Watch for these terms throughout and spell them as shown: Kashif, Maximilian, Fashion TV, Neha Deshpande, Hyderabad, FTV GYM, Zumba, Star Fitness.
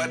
What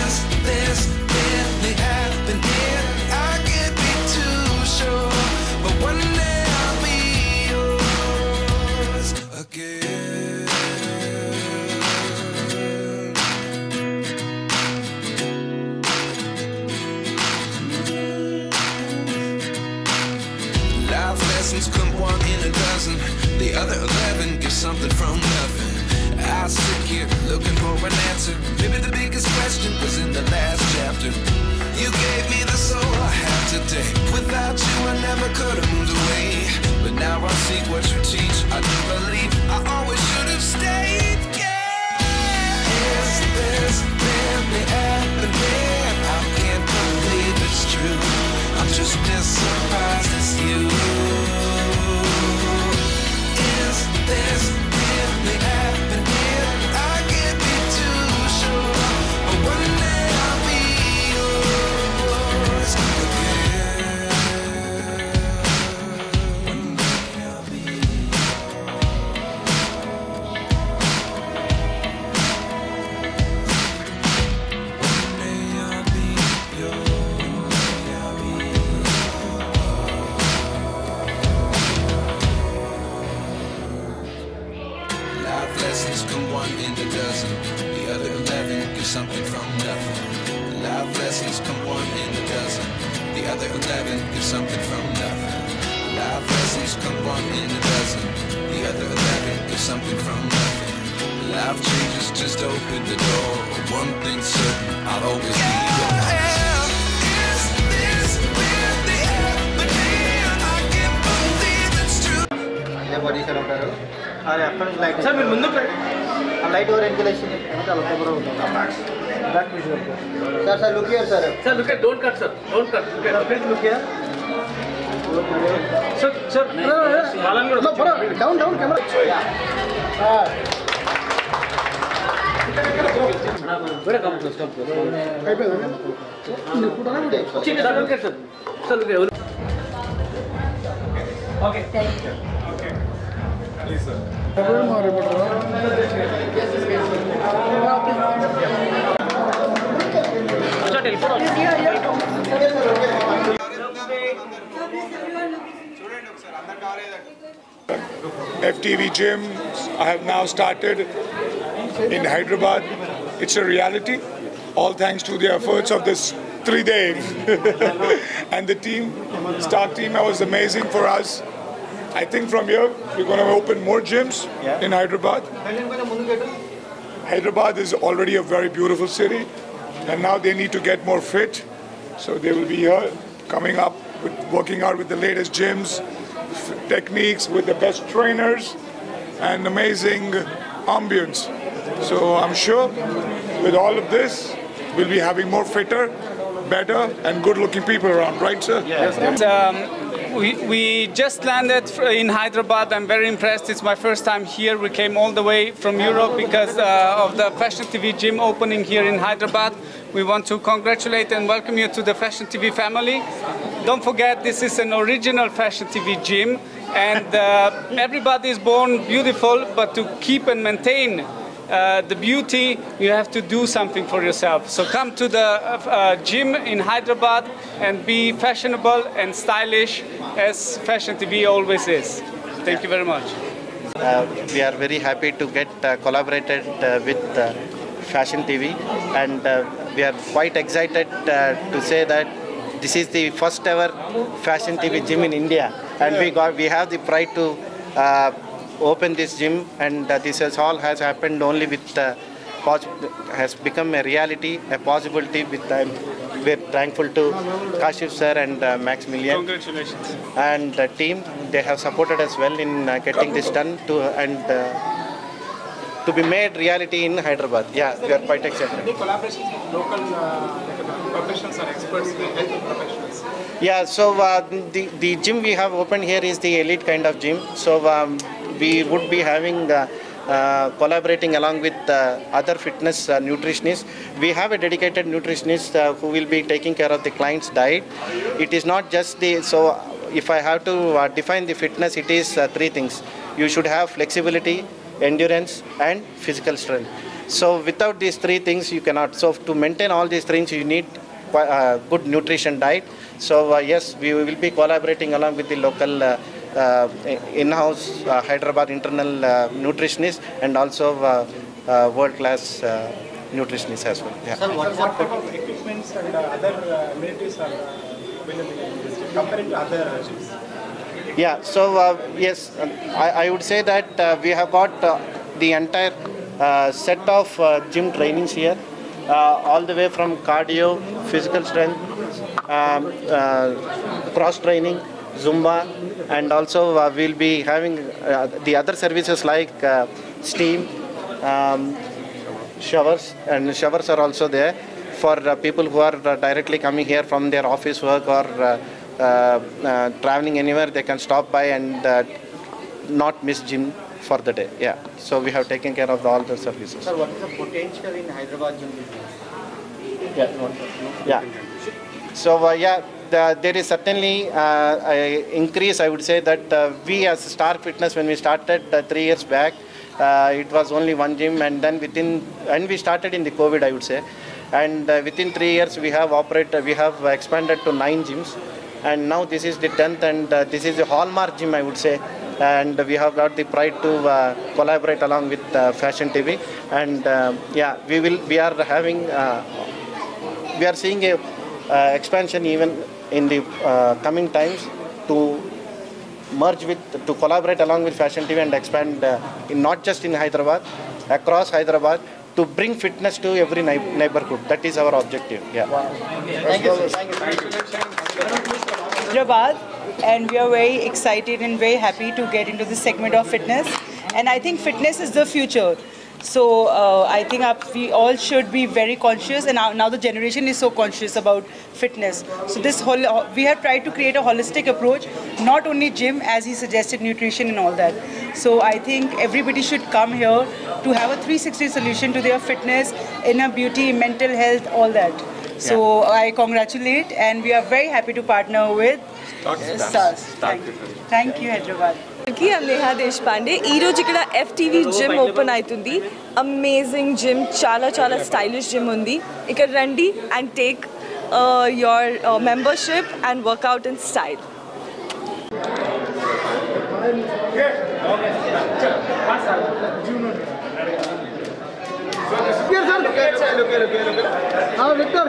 Is this really happening? I can't be too sure, but one day I'll be yours again. Come one in a dozen, the other 11 give something from nothing. I sit here looking for an answer. Maybe the biggest question was in the last chapter. You gave me the soul I have today. Without you I never could have moved away, but now I see what you teach. I do believe I always should have stayed. Yeah. Is this really happening? I can't believe it's true. I'm just as surprised as you. This really happening? I can't be too sure, but one day I'll be yours again. One day I'll be yours. One day I'll be yours. One day I'll be yours. Lessons come one in a dozen, the other 11 give something from nothing. Life lessons come one in a dozen, the other 11 give something from nothing. Life lessons come one in a dozen, the other 11 give something from nothing. Life changes, just open the door. One thing's certain, I'll always be yours. Sir मैं मुन्नू पे light और एंकलेशन है तो अलग बड़ा होता है back में जो sir sir look here sir look at don't cut sir don't cut please look here sir sir मालन को बड़ा डाउन डाउन कैमरा बड़ा कम स्टॉप करो कहीं पे नहीं पूरा नहीं देख ठीक है double cut sir sir look okay thank you Yes, sir. FTV gym, I have now started in Hyderabad. It's a reality, all thanks to the efforts of this 3 days. And the team, star team, was amazing for us. I think from here we're going to open more gyms in Hyderabad. Hyderabad is already a very beautiful city, and now they need to get more fit. So they will be here, coming up, with, working out with the latest gyms, techniques, with the best trainers, and amazing ambience. So I'm sure with all of this, we'll be having more fitter, better, and good-looking people around. Right, sir? Yes. We just landed in Hyderabad. I'm very impressed. It's my first time here. We came all the way from Europe because of the Fashion TV gym opening here in Hyderabad. We want to congratulate and welcome you to the Fashion TV family. Don't forget, this is an original Fashion TV gym, and everybody is born beautiful, but to keep and maintain the beauty, you have to do something for yourself. So come to the gym in Hyderabad and be fashionable and stylish as Fashion TV always is. Thank you very much. We are very happy to get collaborated with Fashion TV, and we are quite excited to say that this is the first ever Fashion TV gym in India, and we have the pride to open this gym, and this all has happened only with has become a reality, a possibility. With we're thankful to Kashif sir and Maximilian. Congratulations. And the team, they have supported us well in getting this done. To and to be made reality in Hyderabad. Yeah, we are quite excited. The collaborations with local professionals or experts, the health professionals? Yeah, so the gym we have opened here is the elite kind of gym. So we would be having collaborating along with other fitness nutritionists. We have a dedicated nutritionist who will be taking care of the client's diet. It is not just the, so if I have to define the fitness, it is three things. You should have flexibility, endurance and physical strength. So without these three things you cannot. So to maintain all these things you need good nutrition diet. So yes, we will be collaborating along with the local in-house Hyderabad internal nutritionist and also world-class nutritionist as well. Yeah. Sir, what type of equipment and other amenities are available in this gym compared to other gyms? Yeah, so yes, I would say that we have got the entire set of gym trainings here, all the way from cardio, physical strength, cross-training, Zumba, and also we'll be having the other services like steam, showers, and showers are also there for people who are directly coming here from their office work or traveling anywhere. They can stop by and not miss gym for the day. Yeah, so we have taken care of all the services. Sir, what is the potential in Hyderabad gym business? Yeah, yeah. So yeah, there is certainly an increase. I would say that we as Star Fitness, when we started 3 years back, it was only one gym, and then we started in the COVID, I would say, and within 3 years we have expanded to 9 gyms, and now this is the 10th, and this is a hallmark gym, I would say, and we have got the pride to collaborate along with Fashion TV, and yeah, we are seeing a expansion even in the coming times to merge with, to collaborate along with Fashion TV and expand not just in Hyderabad, across Hyderabad, to bring fitness to every neighborhood. That is our objective. Yeah. Wow. Thank you, sir. Thank you. Hyderabad, and we are very excited and very happy to get into this segment of fitness. And I think fitness is the future. So I think we all should be very conscious, and now the generation is so conscious about fitness. So this whole, we have tried to create a holistic approach, not only gym, as he suggested, nutrition and all that. So I think everybody should come here to have a 360 solution to their fitness, inner beauty, mental health, all that. So yeah. I congratulate, and we are very happy to partner with STARS. Thank you, Hyderabad. I'm Neha Deshpande. Today we have FTV gym open. Amazing gym, chala stylish gym. You can randi and take your membership and workout in style. Victor.